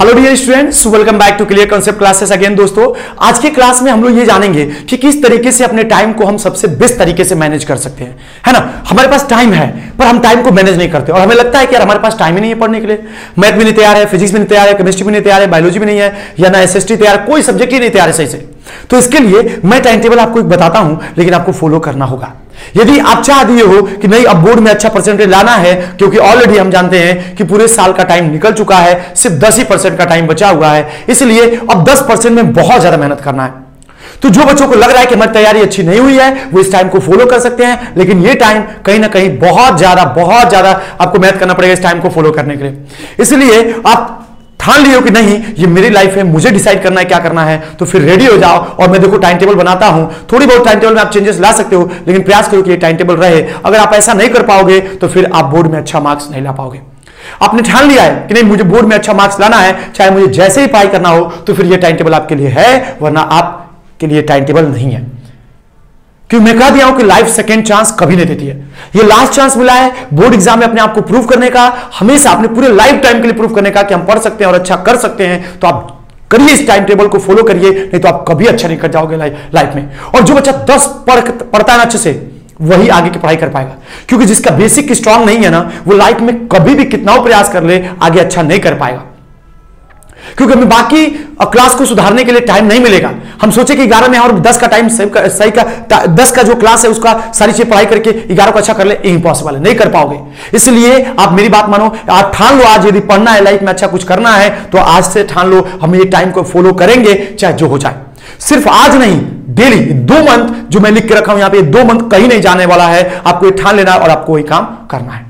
Hello dear students, welcome back to clear concept classes again. दोस्तों, आज के class में हम लोग ये जानेंगे कि किस तरीके से अपने टाइम को हम सबसे बेस्ट तरीके से मैनेज कर सकते हैं, है ना। हमारे पास टाइम है पर हम टाइम को मैनेज नहीं करते और हमें लगता है कि यार हमारे पास टाइम ही नहीं है पढ़ने के लिए। मैथ भी नहीं तैयार है, फिजिक्स भी नहीं तैयार है, केमिस्ट्री भी नहीं तैयार है, बायोलॉजी भी नहीं है, या ना SST तैयार, कोई सब्जेक्ट ही नहीं तैयार है सही से। तो इसके लिए मैं टाइम टेबल आपको एक बताता हूं, लेकिन आपको फॉलो करना होगा। यदि आप चाह दिए हो कि नहीं अब बोर्ड में अच्छा परसेंटेज लाना है, क्योंकि ऑलरेडी हम जानते हैं कि पूरे साल का टाइम निकल चुका है, सिर्फ 10% का टाइम बचा हुआ है, इसलिए अब 10% में बहुत ज्यादा मेहनत करना है। तो जो बच्चों को लग रहा है कि हमारी तैयारी अच्छी नहीं हुई है, वो इस टाइम को फॉलो कर सकते हैं, लेकिन ये टाइम कहीं ना कहीं बहुत ज्यादा आपको मेहनत करना पड़ेगा इस टाइम को फॉलो करने के लिए। इसलिए आप ठान लियो कि नहीं ये मेरी लाइफ है, मुझे डिसाइड करना है क्या करना है, तो फिर रेडी हो जाओ। और मैं देखो टाइम टेबल बनाता हूं, थोड़ी बहुत टाइम टेबल में आप चेंजेस ला सकते हो, लेकिन प्रयास करो कि ये टाइम टेबल रहे। अगर आप ऐसा नहीं कर पाओगे तो फिर आप बोर्ड में अच्छा मार्क्स नहीं ला पाओगे। आपने ठान लिया है कि नहीं मुझे बोर्ड में अच्छा मार्क्स लाना है, चाहे मुझे जैसे ही पढ़ाई करना हो, तो फिर यह टाइम टेबल आपके लिए है, वरना आपके लिए टाइम टेबल नहीं है। क्यों मैं कह दिया हूं कि लाइफ सेकेंड चांस कभी नहीं देती है। ये लास्ट चांस मिला है बोर्ड एग्जाम में अपने आप को प्रूव करने का, हमेशा अपने पूरे लाइफ टाइम के लिए प्रूव करने का कि हम पढ़ सकते हैं और अच्छा कर सकते हैं। तो आप करिए, इस टाइम टेबल को फॉलो करिए, नहीं तो आप कभी अच्छा नहीं कर जाओगे लाइफ में। और जो बच्चा 10 पढ़ता है ना अच्छे से, वही आगे की पढ़ाई कर पाएगा, क्योंकि जिसका बेसिक स्ट्रांग नहीं है ना, वो लाइफ में कभी भी कितना प्रयास कर ले आगे अच्छा नहीं कर पाएगा, क्योंकि हमें बाकी क्लास को सुधारने के लिए टाइम नहीं मिलेगा। हम सोचे कि 11 में और 10 का टाइम सही का 10 का जो क्लास है उसका सारी चीज पढ़ाई करके 11 को अच्छा कर ले, इम्पॉसिबल है, नहीं कर पाओगे। इसलिए आप मेरी बात मानो, आप ठान लो आज यदि पढ़ना है, लाइफ में अच्छा कुछ करना है, तो आज से ठान लो हम ये टाइम को फॉलो करेंगे, चाहे जो हो जाए। सिर्फ आज नहीं, डेली 2 मंथ जो मैं लिख के रखा हूं यहां पे, 2 मंथ कहीं नहीं जाने वाला है। आपको ये ठान लेना और आपको ये काम करना है,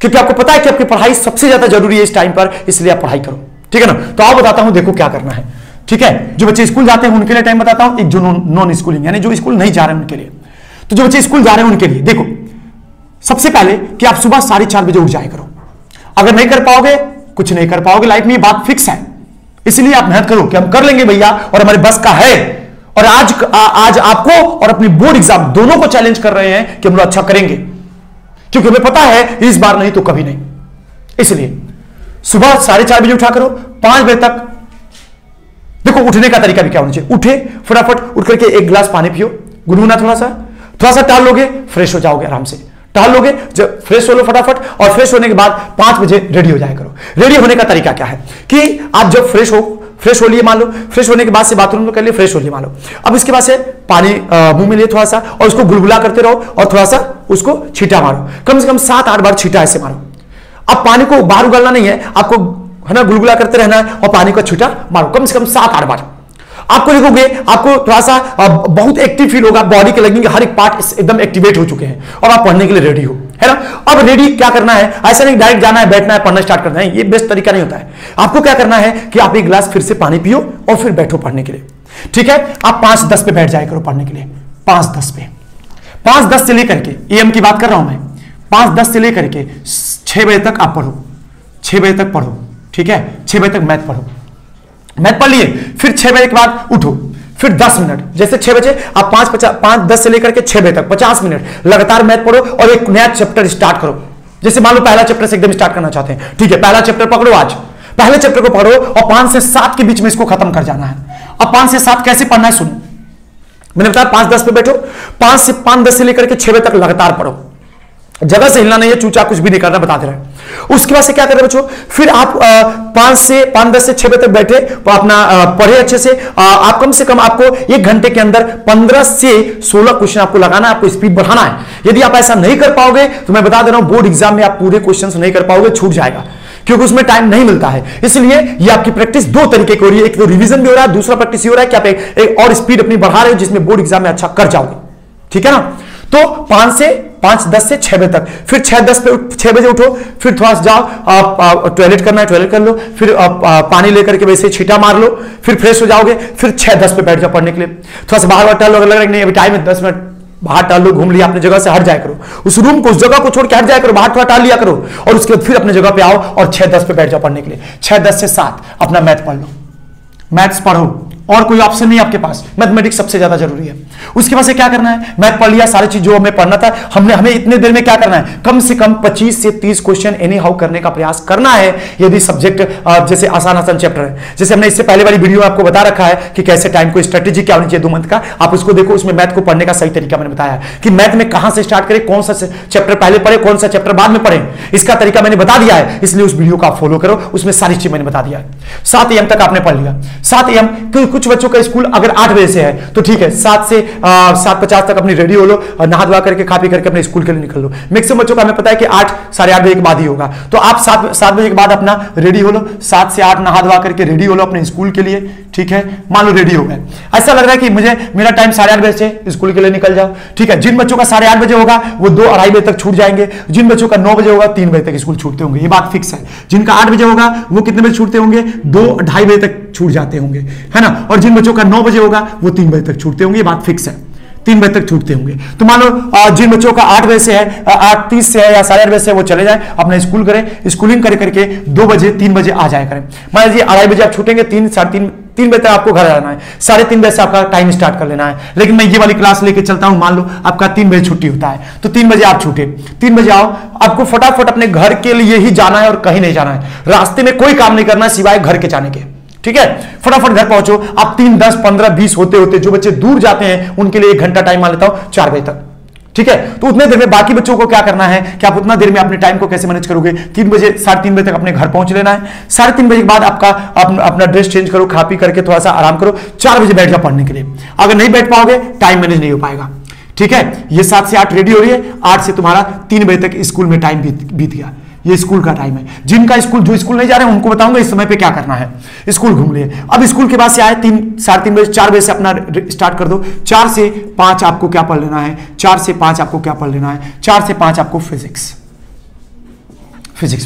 क्योंकि आपको पता है कि आपकी पढ़ाई सबसे ज्यादा जरूरी है इस टाइम पर, इसलिए आप पढ़ाई करो, ठीक है ना। तो आप बताता हूं देखो क्या करना है, ठीक है। जो बच्चे स्कूल जाते हैं उनके लिए टाइम बताता हूं, एक जो नॉन स्कूलिंग यानी जो स्कूल नहीं जा रहे हैं उनके लिए। तो जो बच्चे स्कूल जा रहे हैं उनके लिए देखो, सबसे पहले कि आप सुबह 4:30 बजे उठ जाया करो। अगर नहीं कर पाओगे, कुछ नहीं कर पाओगे लाइफ में, ये बात फिक्स है, इसलिए आप मेहनत करो कि हम कर लेंगे भैया और हमारे बस का है। और आज आपको और अपने बोर्ड एग्जाम दोनों को चैलेंज कर रहे हैं कि हम लोग अच्छा करेंगे, क्योंकि हमें पता है इस बार नहीं तो कभी नहीं। इसलिए सुबह 4:30 बजे उठा करो, 5 बजे तक। देखो उठने का तरीका भी क्या होना चाहिए, उठे फटाफट, उठ करके एक गिलास पानी पियो, गुनगुना थोड़ा सा टहल लोगे, फ्रेश हो जाओगे, आराम से टहल लोगे, जब फ्रेश हो लो फटाफट। और फ्रेश होने के बाद 5 बजे रेडी हो जाया करो। रेडी होने का तरीका क्या है कि आप जब फ्रेश हो लिए मान लो, फ्रेश होने के बाद से बाथरूम में कर लिए, फ्रेश हो लिए मान लो। अब इसके बाद से पानी मुंह में लिए थोड़ा सा, और उसको गुलगुला करते रहो और थोड़ा सा उसको छींटा मारो, कम से कम 7-8 बार छींटा ऐसे मारो। अब पानी को बाहर उगलना नहीं है आपको, है ना, गुलगुला करते रहना है और पानी को छींटा मारो कम से कम 7-8 बार। आपको देखोगे आपको थोड़ा सा बहुत एक्टिव फील होगा, बॉडी के लगेंगे हर एक पार्ट एकदम एक्टिवेट हो चुके हैं और आप पढ़ने के लिए रेडी हो, है ना। अब रेडी क्या करना है, ऐसा नहीं डायरेक्ट जाना है, बैठना है, पढ़ना स्टार्ट करना है, ये बेस्ट तरीका नहीं होता है। आपको क्या करना है कि आप एक गिलास फिर से पानी पियो और फिर बैठो पढ़ने के लिए, ठीक है। आप 5-10 पे बैठ जाया करो पढ़ने के लिए, 5-10 पे, 5-10 से लेकर के AM की बात कर रहा हूं मैं, 5-10 से लेकर के 6 बजे तक आप पढ़ो, 6 बजे तक पढ़ो, ठीक है। 6 बजे तक मैथ पढ़ो, मैथ पढ़ लिए, फिर 6 बजे के बाद उठो, फिर 10 मिनट, जैसे 6 बजे आप 5-10 से लेकर के 6 बजे तक 50 मिनट लगातार मैथ पढ़ो और एक नया चैप्टर स्टार्ट करो। जैसे मान लो पहला चैप्टर से एकदम स्टार्ट करना चाहते हैं, ठीक है, पहला चैप्टर पकड़ो, आज पहले चैप्टर को पढ़ो और 5 से 7 के बीच में इसको खत्म कर जाना है। अब 5 से 7 कैसे पढ़ना है सुनो, मैंने बताया 5-10 पे बैठो, 5-10 से लेकर के 6 बजे तक लगातार पढ़ो, जगह से हिलना नहीं है, चूचा कुछ भी नहीं करना, बताते रहे। उसके बाद से क्या कर रहे बच्चों, फिर आप 5-10 से 6 बजे तक बैठे अपना पढ़े अच्छे से। आप कम से कम आपको 1 घंटे के अंदर 15 से 16 क्वेश्चन आपको लगाना है, आपको स्पीड बढ़ाना है। यदि आप ऐसा नहीं कर पाओगे तो मैं बता दे रहा हूं बोर्ड एग्जाम में आप पूरे क्वेश्चन नहीं कर पाओगे, छूट जाएगा, क्योंकि उसमें टाइम नहीं मिलता है। इसलिए ये आपकी प्रैक्टिस 2 तरीके की हो रही है, एक तो रिविजन भी हो रहा है, दूसरा प्रैक्टिस हो रहा है कि आप एक और स्पीड अपनी बढ़ा रहे हो, जिसमें बोर्ड एग्जाम में अच्छा कर जाओगे, ठीक है ना। तो 5-10 से 6 बजे तक, फिर 6-10 पे 6 बजे उठो, फिर थोड़ा सा जाओ, टॉयलेट करना है टॉयलेट कर लो, फिर पानी लेकर के वैसे छींटा मार लो, फिर फ्रेश हो जाओगे, फिर 6-10 पे बैठ जाओ पढ़ने के लिए। थोड़ा सा बाहर टहल लो, अगर लग रहा है नहीं अभी टाइम है, 10 मिनट बाहर टहल लो, घूम लिया अपने जगह से, हट जाया करो, उस रूम को उस जगह को छोड़ के हट जाया करो, बाहर थोड़ा टहल लिया करो। और उसके बाद फिर अपने जगह पे आओ और 6-10 पे बैठ जाओ पढ़ने के लिए। 6-10 से 7 अपना मैथ पढ़ लो, मैथ्स पढ़ो, और कोई ऑप्शन नहीं आपके पास, मैथमेटिक्स सबसे ज्यादा जरूरी है। उसके बाद से क्या करना है, मैं पढ़ लिया सारी चीज जो हमें पढ़ना था, हमें इतने देर में क्या करना है, कम से कम 25 से 30 क्वेश्चन एनी हाउ करने का प्रयास करना है। यदि सब्जेक्ट जैसे आसान आसान चैप्टर है, जैसे हमने इससे पहले वाली वीडियो में आपको बता रखा है कि कैसे टाइम को स्ट्रेटेजी क्या होनी चाहिए 2 मंथ का, आप उसको देखो, उसमें मैथ को पढ़ने का सही तरीका मैंने बताया कि मैथ में कहां से स्टार्ट करें, कौन सा चैप्टर पहले पढ़े, कौन सा चैप्टर बाद में पढ़े, इसका तरीका मैंने बता दिया है। इसलिए उस वीडियो को आप फॉलो करो, उसमें सारी चीज मैंने बता दिया है। 7 AM तक आपने पढ़ लिया। 7 AM कुछ बच्चों का स्कूल अगर 8 बजे से है तो ठीक है, 7 से 7:50 तक अपनी रेडी हो लो, नहा धोवा करके खा पी करके अपने स्कूल के लिए निकल लो। मैक्सिमम बच्चों का हमें पता है कि 8, 8:30 बजे के बाद ही होगा, तो आप 7 बजे के बाद अपना रेडी हो लो, 7 से 8 नहा धोवा करके रेडी हो लो अपने स्कूल के लिए। ठीक है, मान लो रेडी हो गए, ऐसा लग रहा है कि मुझे मेरा टाइम 8:30 बजे से स्कूल के लिए निकल जाओ। ठीक है, जिन बच्चों का 8:30 बजे होगा वो 2, 2:30 बजे तक छूट जाएंगे, जिन बच्चों का 9 बजे होगा 3 बजे तक स्कूल छूटते होंगे, ये बात फिक्स है। जिनका 8 बजे होगा वो कितने बजे छूटते होंगे, 2, 2:30 बजे तक छूट जाते होंगे, है ना। और जिन बच्चों का 9 बजे होगा वो 3 बजे तक छूटते होंगे, ये बात फिक्स है, 3 बजे तक छूटते होंगे। तो मान लो जिन बच्चों का 8 बजे से है, 8:30 से है या 8:30 बजे से, वो चले जाए अपना स्कूल करें, स्कूलिंग कर करके 2 बजे 3 बजे आ जाए करें। मान लीजिए 2:30 बजे आप छूटेंगे, 3, 3:30 बजे तक आपको घर आना है, 3:30 बजे से आपका टाइम स्टार्ट कर लेना है। लेकिन मैं ये वाली क्लास लेके चलता हूं, मान लो आपका 3 बजे छुट्टी होता है, तो 3 बजे आप छूटे, 3 बजे आओ, आपको फटाफट अपने घर के लिए ही जाना है और कहीं नहीं जाना है, रास्ते में कोई काम नहीं करना सिवाय घर के जाने के। ठीक है, फटाफट घर पहुंचो। आप 3, 10, 15, 20 होते होते जो बच्चे दूर जाते हैं उनके लिए 1 घंटा टाइम मान लेता हूं, 4 बजे तक। ठीक है, तो उतने देर में बाकी बच्चों को क्या करना है कि आप उतना देर में अपने टाइम को कैसे मैनेज करोगे। 3 बजे 3:30 बजे तक अपने घर पहुंच लेना है, 3:30 बजे के बाद आपका अपना ड्रेस चेंज करो, खा पी करके थोड़ा सा आराम करो, 4 बजे बैठ जाओ पढ़ने के लिए। अगर नहीं बैठ पाओगे टाइम मैनेज नहीं हो पाएगा। ठीक है, ये 7 से 8 रेडी हो रही है, 8 से तुम्हारा 3 बजे तक स्कूल में टाइम बीत गया, ये स्कूल का टाइम है। जिनका स्कूल जो स्कूल नहीं जा रहे हैं उनको बताऊंगा इस समय पे क्या करना है, स्कूल घूम लिए। अब स्कूल के बाद से आए 3, 3:30 बजे 4 बजे से अपना स्टार्ट कर दो। 4 से 5 आपको क्या पढ़ लेना है, 4 से 5 आपको क्या पढ़ लेना है, 4 से 5 आपको फिजिक्स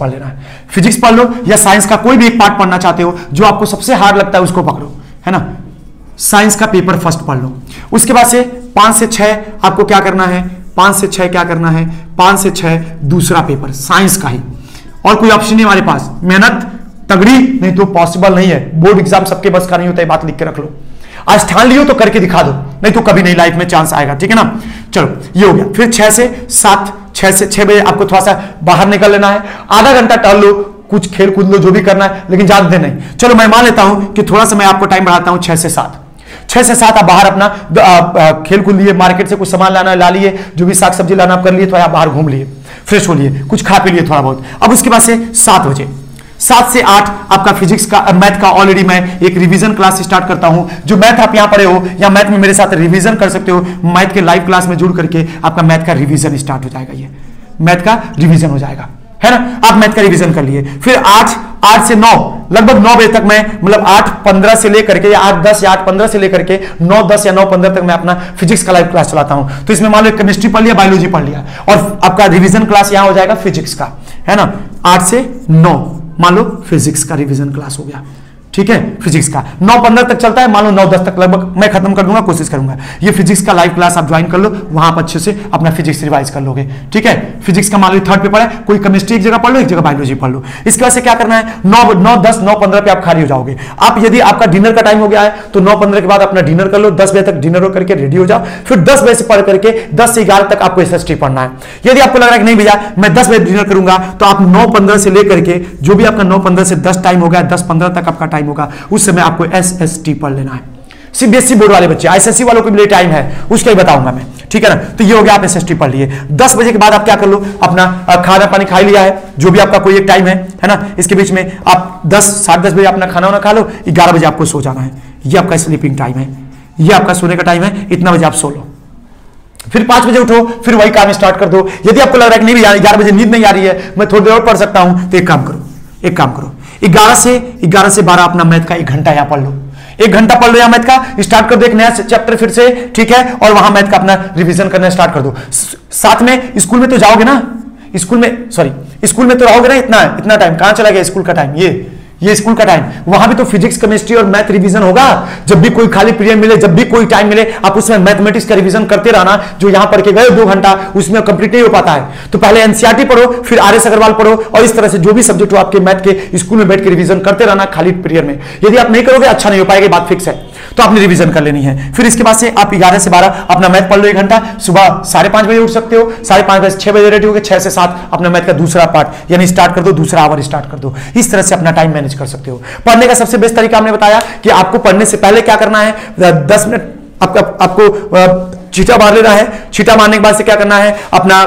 पढ़ लेना है। फिजिक्स पढ़ लो या साइंस का कोई भी एक पार्ट पढ़ना चाहते हो जो आपको सबसे हार्ड लगता है उसको पकड़ो, है ना, साइंस का पेपर फर्स्ट पढ़ लो। उसके बाद से 5 से 6 आपको क्या करना है, 5 से 6 क्या करना है, 5 से 6 दूसरा पेपर साइंस का ही, और कोई ऑप्शन नहीं हमारे पास, मेहनत तगड़ी नहीं तो पॉसिबल नहीं है। बोर्ड एग्जाम सबके बस का नहीं होता है, बात लिख के रख लो, आज ठान लियो तो करके दिखा दो, नहीं तो कभी नहीं लाइफ में चांस आएगा। ठीक है ना, चलो ये हो गया। फिर 6 से 7, 6 से 6 बजे आपको थोड़ा सा बाहर निकल लेना है, आधा घंटा टहल लो, कुछ खेल कूद लो, जो भी करना है, लेकिन ज्यादा देर नहीं। चलो मैं मान लेता हूं कि थोड़ा सा मैं आपको टाइम बढ़ाता हूं, 6 से 7 आप बाहर अपना खेल कूद लिए, मार्केट से कुछ सामान लाना ला लिए, जो भी साग सब्जी लाना आप कर लिए, तो आप बाहर घूम लिए, फ्रेश हो लिए, कुछ खा पी लिए थोड़ा बहुत। अब उसके बाद से 7 बजे, 7 से 8 आपका फिजिक्स का मैथ का ऑलरेडी मैं एक रिवीजन क्लास स्टार्ट करता हूं। जो मैथ आप यहां पढ़े हो या मैथ में मेरे साथ रिवीजन कर सकते हो, मैथ के लाइव क्लास में जुड़ करके आपका मैथ का रिवीजन स्टार्ट हो जाएगा, ये मैथ का रिवीजन हो जाएगा, है ना। आप मैथ का रिवीजन कर लिए, फिर 8, 8 से 9 लगभग 9 बजे तक मैं, मतलब 8:15 से लेकर के या 8:10 या 8:15 से लेकर के 9:10 या 9:15 तक मैं अपना फिजिक्स का लाइव क्लास चलाता हूं। तो इसमें मान लो केमिस्ट्री पढ़ लिया, बायोलॉजी पढ़ लिया, और आपका रिवीजन क्लास यहां हो जाएगा फिजिक्स का, है ना। 8 से 9 मान लो फिजिक्स का रिवीजन क्लास हो गया। ठीक है, फिजिक्स का 9:15 तक चलता है, मान लो 9:10 तक लगभग मैं खत्म कर दूंगा, कोशिश करूंगा। ये फिजिक्स का लाइव क्लास आप ज्वाइन कर लो, वहां पर अच्छे से अपना फिजिक्स रिवाइज कर लोगे। ठीक है, फिजिक्स का मान लो 3rd पेपर है, कोई केमिस्ट्री एक जगह पढ़ लो, एक जगह बायोलॉजी पढ़ लो। इसके बाद से क्या करना है, 9, 9:10, 9:15 पे आप खाली हो जाओगे। आप यदि आपका डिनर का टाइम हो गया है तो 9:15 के बाद अपना डिनर कर लो, 10 बजे तक डिनर हो करके रेडी हो जाओ। फिर 10 बजे से पढ़ करके 10 से 11 तक आपको SST पढ़ना है। यदि आपको लग रहा है कि नहीं भैया मैं 10 बजे डिनर करूंगा, तो आप 9:15 से लेकर के जो भी आपका 9:15 से 10 टाइम हो गया, 10:15 तक आपका होगा, उस समय आपको SST पढ़ लेना है। CBSE बोर्ड वाले बच्चे, ICSE वालों को भी टाइम है, उसका ही बताऊंगा मैं। ठीक है ना, तो ये हो गया, आप SST पढ़ लिए। 10 बजे के बाद आप क्या कर लो, अपना खाना पानी खा लिया है, जो भी आपका कोई एक टाइम है ना, इसके बीच में आप 10, 10:30 बजे अपना खाना वाना खा लो, 11 बजे आपको सो जाना है, ये आपका स्लीपिंग टाइम है, ये आपका सोने का टाइम है, इतना बजे आप सो लो। फिर 5 बजे उठो, फिर वही काम स्टार्ट कर दो। यदि आपको लग रहा है कि नहीं 11 बजे नींद नहीं आ रही है, मैं थोड़ी देर और पढ़ सकता हूं, तो एक काम करो 11 से 12 अपना मैथ का 1 घंटा यहाँ पढ़ लो, 1 घंटा पढ़ लो या मैथ का, स्टार्ट कर दो एक नया चैप्टर फिर से। ठीक है, और वहां मैथ का अपना रिवीजन करना स्टार्ट कर दो। साथ में स्कूल में तो जाओगे ना, स्कूल में तो रहोगे ना, इतना टाइम कहां चला गया स्कूल का टाइम, ये स्कूल का टाइम, वहां भी तो फिजिक्स केमिस्ट्री और मैथ रिवीजन होगा। जब भी कोई खाली पीरियड मिले, जब भी कोई टाइम मिले, आप उसमें मैथमेटिक्स का रिवीजन करते रहना, जो यहां पढ़ के गए 2 घंटा उसमें कंप्लीट नहीं हो पाता है। तो पहले एनसीईआरटी पढ़ो, फिर RS अग्रवाल पढ़ो, और इस तरह से जो भी सब्जेक्ट हो आपके मैथ के स्कूल में बैठ के रिवीजन करते रहना खाली पीरियड में। यदि आप नहीं करोगे अच्छा नहीं हो पाएगा, बात फिक्स है। तो आपने रिवीजन कर लेनी है। फिर इसके बाद से आप 11 से 12 अपना मैथ पढ़ लो एक घंटा, सुबह 5:30 बजे उठ सकते हो, 5:30 से 6 बजे रेडी होकर 6 से 7 अपना मैथ का दूसरा पार्ट यानी स्टार्ट कर दो, दूसरा आवर स्टार्ट कर दो। इस तरह से अपना टाइम मैनेज कर सकते हो। पढ़ने का सबसे बेस्ट तरीका हमने बताया कि आपको पढ़ने से पहले क्या करना है, 10 मिनट आपको छींटा मार लेना है। छींटा मारने के बाद से क्या करना है, अपना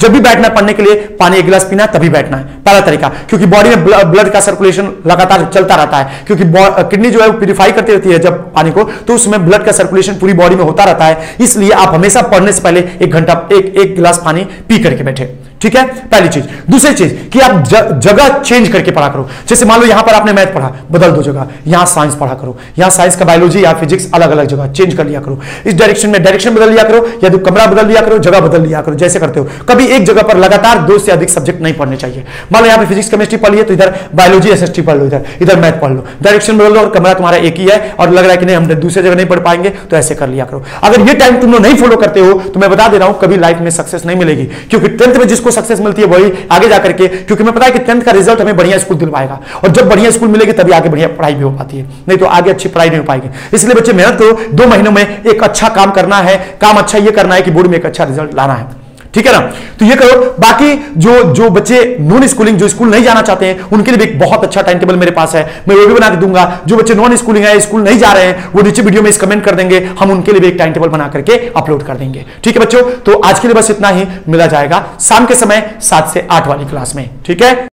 जब भी बैठना है पढ़ने के लिए पानी एक गिलास पीना, तभी बैठना है, पहला तरीका, क्योंकि बॉडी में ब्लड का सर्कुलेशन लगातार चलता रहता है, क्योंकि किडनी जो है वो प्यूरिफाई करती रहती है जब पानी को, तो उसमें ब्लड का सर्कुलेशन पूरी बॉडी में होता रहता है। इसलिए आप हमेशा पढ़ने से पहले एक गिलास पानी पी करके बैठे, ठीक है, पहली चीज। दूसरी चीज कि आप जगह चेंज करके पढ़ा करो। जैसे मान लो यहां पर आपने मैथ पढ़ा, बदल दो जगह, यहां साइंस पढ़ा करो, यहां साइंस का बायोलॉजी या फिजिक्स अलग अलग जगह चेंज कर लिया करो। इस डायरेक्शन में डायरेक्शन बदल लिया करो, या तो कमरा बदल लिया करो, जगह बदल लिया करो, जैसे करते हो। कभी एक जगह पर लगातार 2 से अधिक सब्जेक्ट नहीं पढ़ने चाहिए। मान लो यहां पे फिजिक्स केमिस्ट्री पढ़ लिए तो इधर बायोलॉजी एसएसटी पढ़ लो, इधर मैथ पढ़ लो, डायरेक्शन बदल लो, और कमरा तुम्हारा एक ही है और लग रहा है कि नहीं हम दूसरी जगह नहीं पढ़ पाएंगे, तो ऐसे कर लिया करो। अगर ये टाइम तुम लोग नहीं फॉलो करते हो तो मैं बता दे रहा हूं कभी लाइफ में सक्सेस नहीं मिलेगी, क्योंकि 10th में जिसको सक्सेस मिलती है वही आगे जाकर के, क्योंकि मैं पता है कि 10th का रिजल्ट हमें बढ़िया स्कूल दिलवाएगा, और जब बढ़िया स्कूल मिलेगी तभी आगे बढ़िया पढ़ाई भी हो पाती है, नहीं तो आगे अच्छी पढ़ाई नहीं हो पाएगी। इसलिए बच्चे मेहनत करो, 2 महीनों में एक अच्छा काम करना है, काम अच्छा ये करना है कि बोर्ड में एक अच्छा रिजल्ट लाना है, ठीक है ना, तो ये करो। बाकी जो बच्चे नॉन स्कूलिंग, जो स्कूल नहीं जाना चाहते हैं, उनके लिए भी एक बहुत अच्छा टाइम टेबल मेरे पास है, मैं वो भी बना के दूंगा। जो बच्चे नॉन स्कूलिंग है, स्कूल नहीं जा रहे हैं, वो नीचे वीडियो में इस कमेंट कर देंगे, हम उनके लिए भी एक टाइम टेबल बना करके अपलोड कर देंगे, ठीक है बच्चों। तो आज के लिए बस इतना ही, मिला जाएगा शाम के समय 7 से 8 वाली क्लास में, ठीक है।